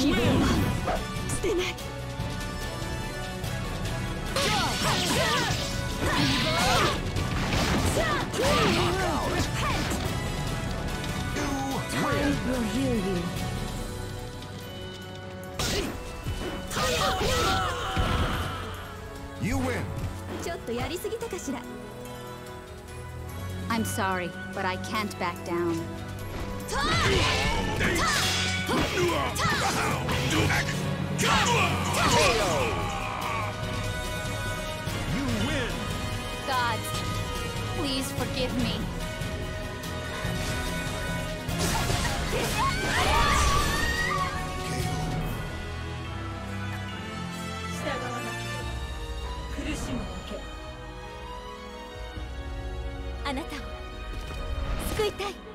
希望は捨てない。ちょっとやりすぎたかしら。I'm sorry, but I can't back down. You win. God, please forgive me. I